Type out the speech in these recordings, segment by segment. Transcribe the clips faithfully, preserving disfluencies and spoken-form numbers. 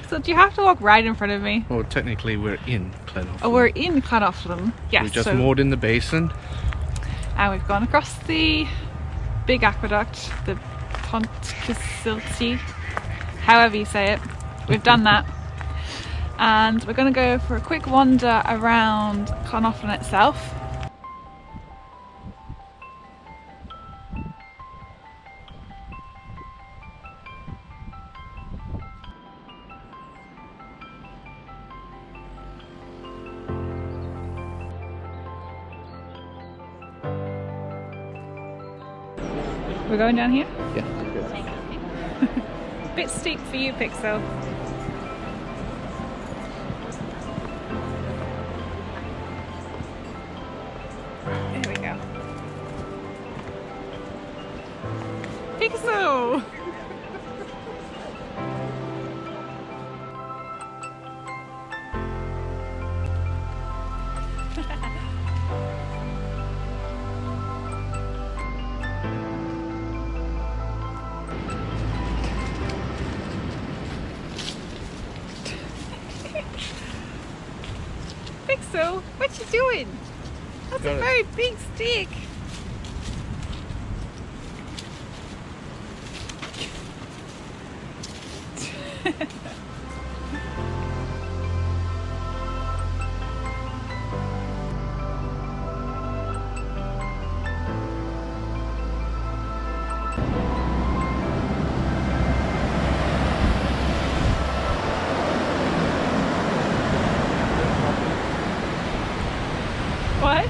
fix it. Do you have to walk right in front of me? Well, technically we're in Llangollen. Oh, we're in Llangollen. Yes. We just so moored in the basin. And we've gone across the big aqueduct, the Pontcysyllte, however you say it. We've done that. And we're going to go for a quick wander around Llangollen itself. We're going down here? Yeah. It's a bit steep for you, Pixel. There we go. Pixel! Pixel, what you doing? That's a very big stick. What?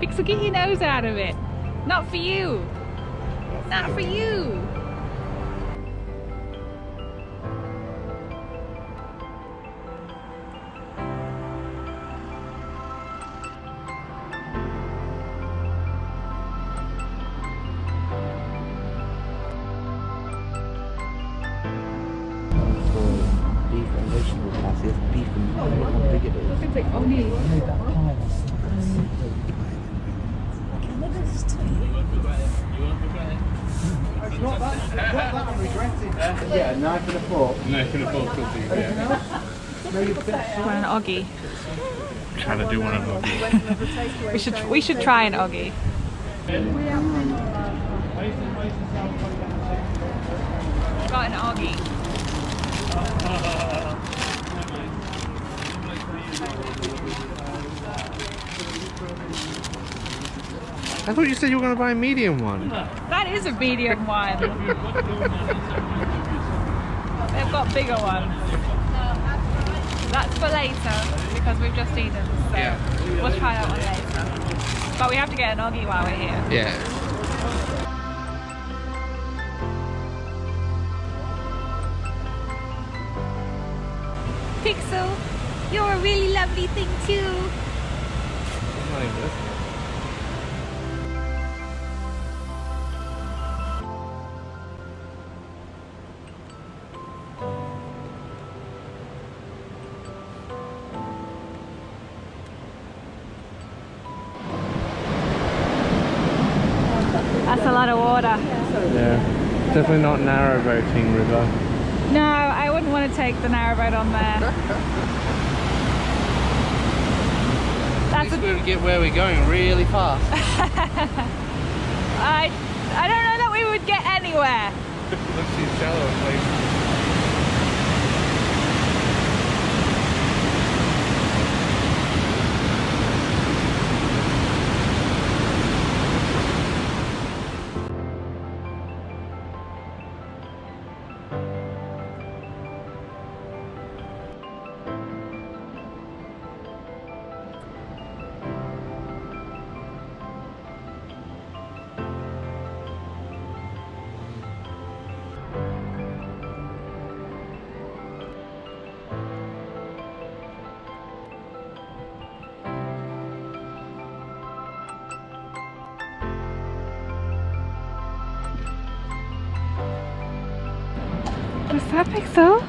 Pixel, get your nose out of it. Not for you. Not for you. Beef and vegetable pasta, beef and look how big it is. It's like Oggie. Not that, not that I'm regretting. Yeah, a knife and a fork. A knife and a fork could be, yeah. We're an Oggie. I'm trying to do one of Oggie. we, should, we should try an Oggie. Got an Oggie. I thought you said you were going to buy a medium one. That is a medium one. They've got bigger ones. That's for later, because we've just eaten, so yeah. We'll try that one later. But we have to get an Oggie while we're here. Yeah. Pixel, you're a really lovely thing too. That's a lot of water. Yeah, definitely not narrow boating river. No, I wouldn't want to take the narrow boat on there. That's we're gonna get where we're going really fast. I I don't know that we would get anywhere. Look, she's shallow in places. Is that big though?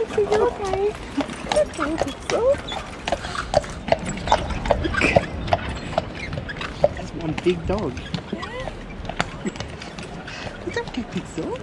It's a little guy. That's a little though. That's one big dog. Is that big though?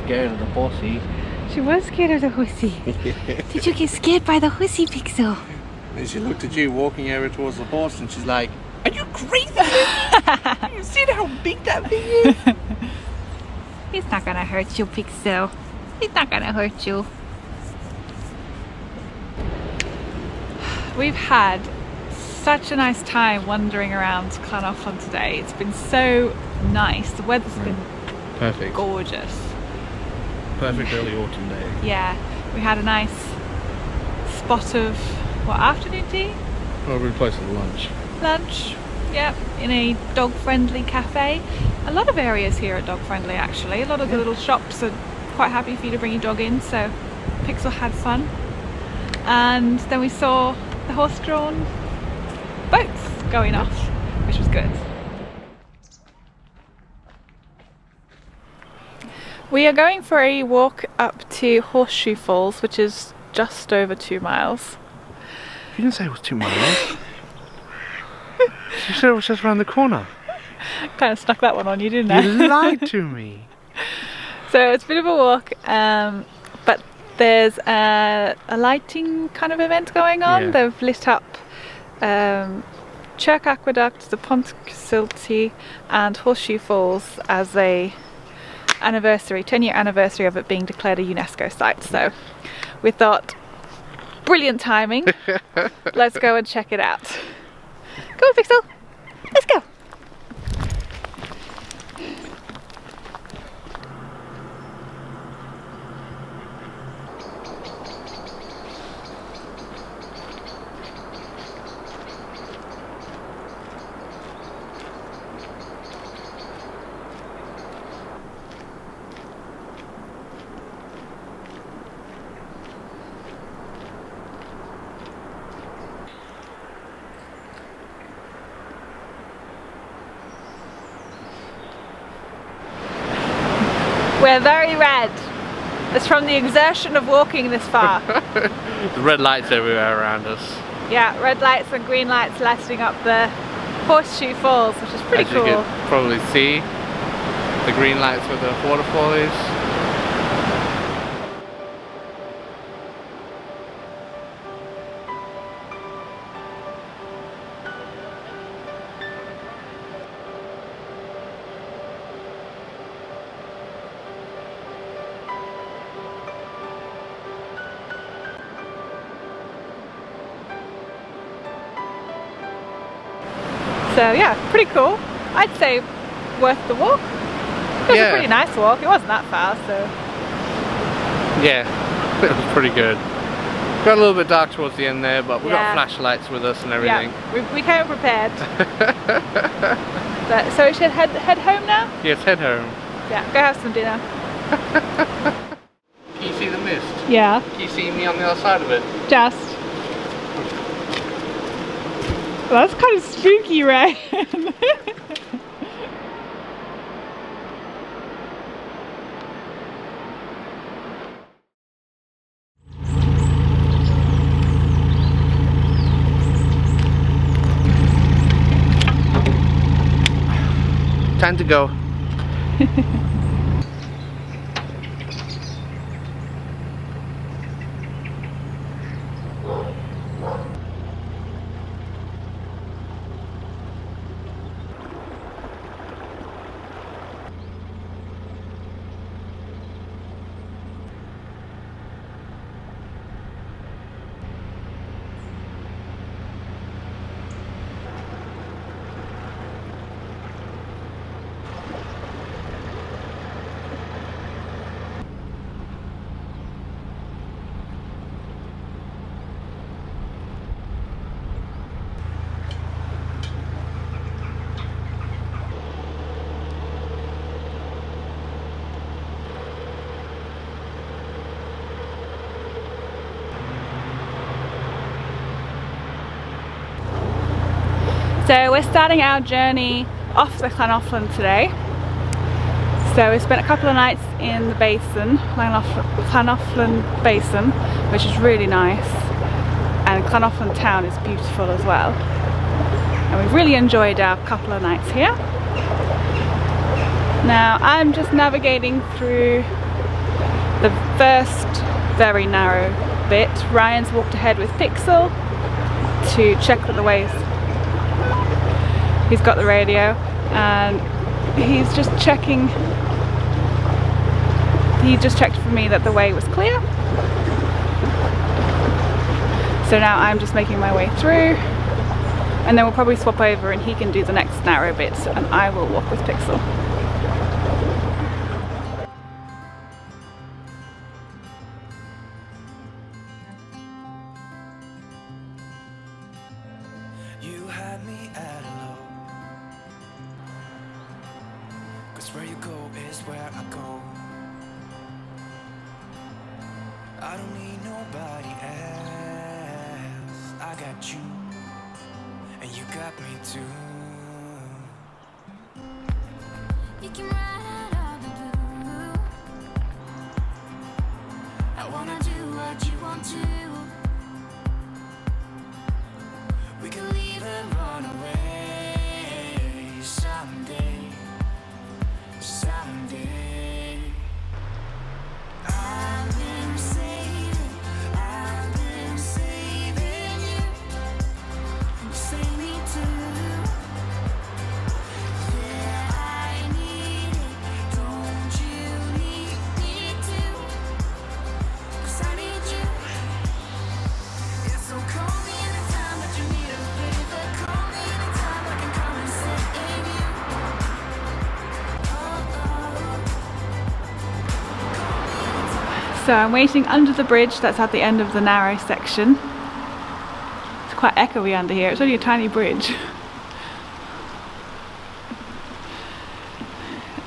She was scared of the horsey. She was scared of the horsey. Did you get scared by the horsey, Pixel? Then she looked at you walking over towards the horse and she's like, are you crazy? You see how big that thing is? He's not gonna hurt you, Pixel. He's not gonna hurt you. We've had such a nice time wandering around Llangollen today. It's been so nice. The weather's been perfect. Gorgeous. Perfect early autumn day. Yeah, we had a nice spot of, what, afternoon tea? Probably place at lunch. Lunch, yep, in a dog-friendly cafe. A lot of areas here are dog-friendly actually. A lot of the little shops are quite happy for you to bring your dog in, so Pixel had fun. And then we saw the horse-drawn boats going off, which was good. We are going for a walk up to Horseshoe Falls, which is just over two miles. You didn't say it was two miles. You said it was just around the corner. Kind of snuck that one on you, didn't I? You lied to me. So it's a bit of a walk, um, but there's a, a lighting kind of event going on. Yeah. They've lit up um, Chirk Aqueduct, the Pontcysyllte, and Horseshoe Falls as a anniversary, ten year anniversary of it being declared a UNESCO site. So we thought, brilliant timing, let's go and check it out. Come on, Pixel, let's go. We're very red. It's from the exertion of walking this far. The red lights everywhere around us. Yeah, red lights and green lights lighting up the Horseshoe Falls, which is pretty cool. As you can probably see, the green lights where the waterfall is. So yeah, pretty cool. I'd say worth the walk. It was yeah. a pretty nice walk. It wasn't that far, so. Yeah, it was pretty good. Got a little bit dark towards the end there, but we yeah. got flashlights with us and everything. Yeah, we, we came prepared. But, so we should head, head home now? Yes, head home. Yeah, go have some dinner. Can you see the mist? Yeah. Can you see me on the other side of it? Just. Well, that's kind of spooky, right? Time to go. So we're starting our journey off the Llangollen today. So we spent a couple of nights in the basin, Llangollen Basin, which is really nice. And Llangollen town is beautiful as well. And we've really enjoyed our couple of nights here. Now I'm just navigating through the first very narrow bit. Ryan's walked ahead with Pixel to check that the way's. He's got the radio and he's just checking, he just checked for me that the way was clear. So now I'm just making my way through and then we'll probably swap over and he can do the next narrow bits and I will walk with Pixel. So I'm waiting under the bridge that's at the end of the narrow section. It's quite echoey under here, it's only a tiny bridge.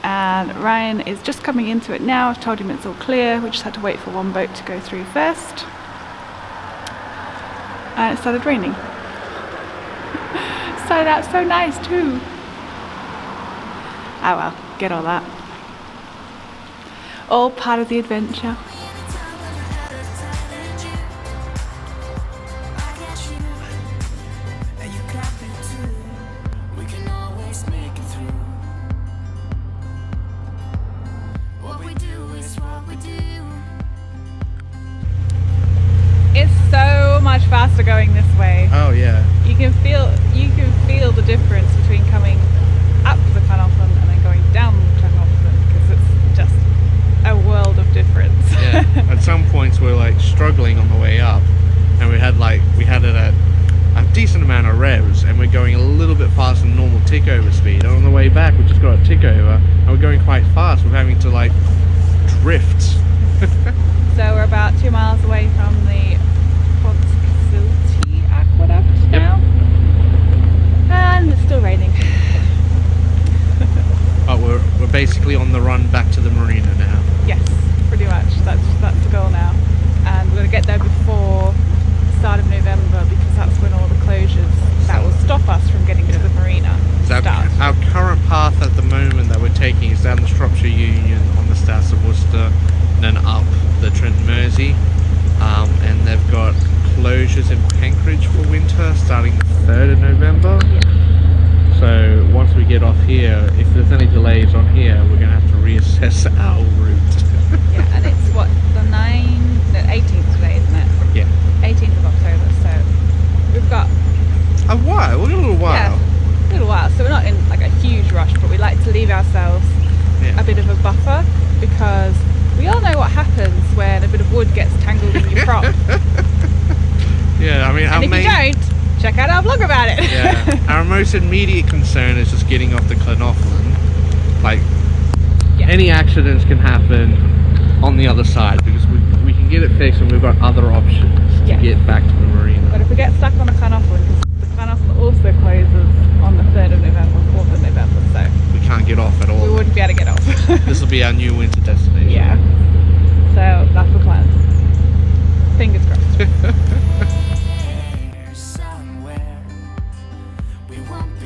And Ryan is just coming into it now. I've told him it's all clear, we just had to wait for one boat to go through first. And it started raining. It started out so nice too. Oh well, get all that. All part of the adventure. Immediate concern is just getting off the Llangollen. Like, yeah. Any accidents can happen on the other side because we, we can get it fixed and we've got other options yeah. to get back to the marina. But if we get stuck on the Llangollen, because the Llangollen also closes on the third of November, fourth of November, so we can't get off at all. We wouldn't be able to get off. This will be our new winter destination. Yeah. So that's the plan. Fingers crossed. We want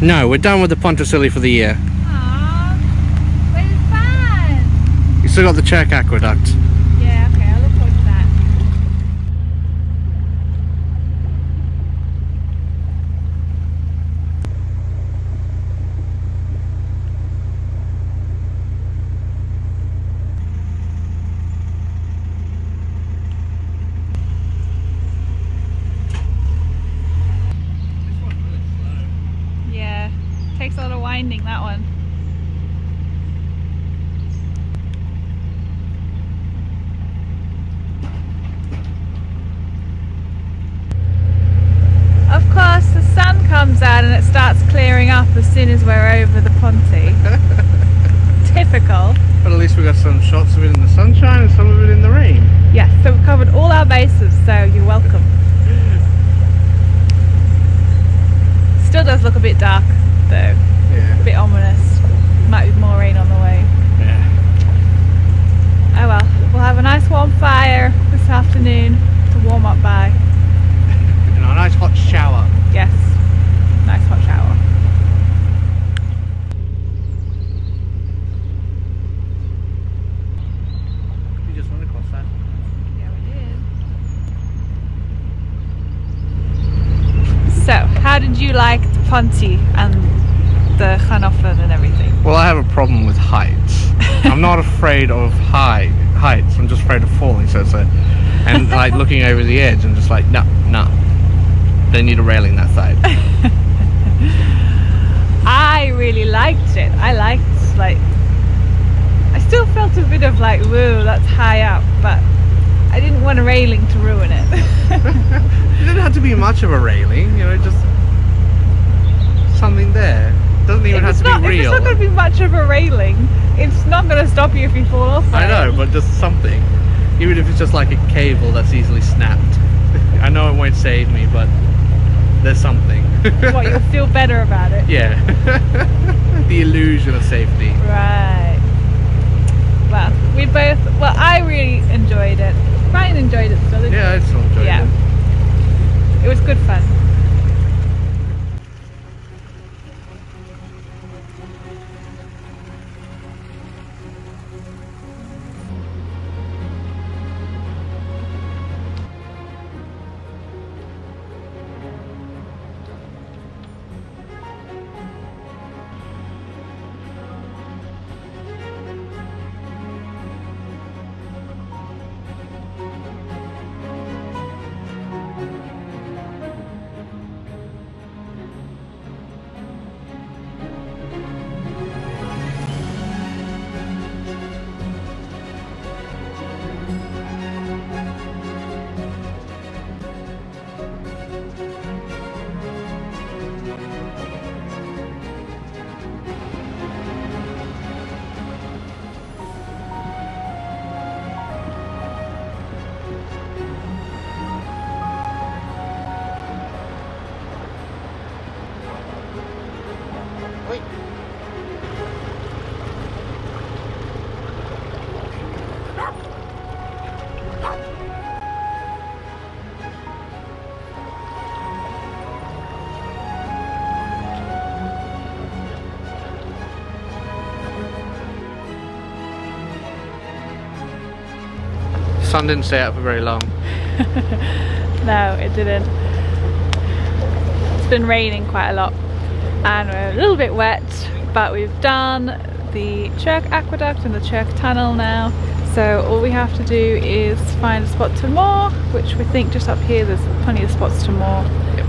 No, we're done with the Pontcysyllte for the year. Aww, but it's fun! You still got the Chirk Aqueduct. Yeah, okay, I look forward to that. Yeah, takes a lot of winding, that one. Comes out and it starts clearing up as soon as we're over the Ponty. Typical. But at least we got some shots of it in the sunshine and some of it in the rain. Yes, yeah, so we've covered all our bases, so you're welcome. Still does look a bit dark though. Yeah. A bit ominous. Might be more rain on the way. Yeah. Oh well, we'll have a nice warm fire this afternoon to warm up by. And a nice hot shower. Yes. Nice hot shower. You just went across that. Yeah, we did. So, how did you like the Ponty and the Llangollen and everything? Well, I have a problem with heights. I'm not afraid of high heights. I'm just afraid of falling. So, so and like looking over the edge and just like, no, no. They need a railing that side. I really liked it. I liked like I still felt a bit of like, whoa, that's high up, but I didn't want a railing to ruin it. It didn't have to be much of a railing, you know, just something there. It doesn't even have to not, be real. It's not going to be much of a railing. It's not going to stop you if you fall off. I know, but just something. Even if it's just like a cable that's easily snapped. I know it won't save me, but there's something. What, you'll feel better about it? Yeah. The illusion of safety. Right. Well, we both, well, I really enjoyed it. Ryan enjoyed it still, didn't you? Yeah, I still enjoyed it. Yeah. It was good fun. The sun didn't stay out for very long. No, it didn't. It's been raining quite a lot and we're a little bit wet, but we've done the Chirk Aqueduct and the Chirk Tunnel now, so all we have to do is find a spot to moor, which we think just up here there's plenty of spots to moor. Yep.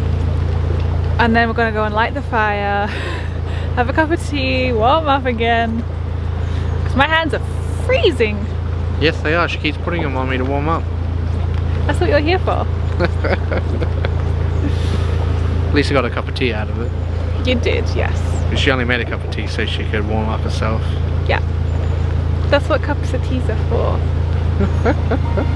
And then we're going to go and light the fire, have a cup of tea, warm up again, because my hands are freezing. Yes, they are. She keeps putting them on me to warm up. That's what you're here for. At least I got a cup of tea out of it. You did, yes. But she only made a cup of tea so she could warm up herself. Yeah. That's what cups of teas are for.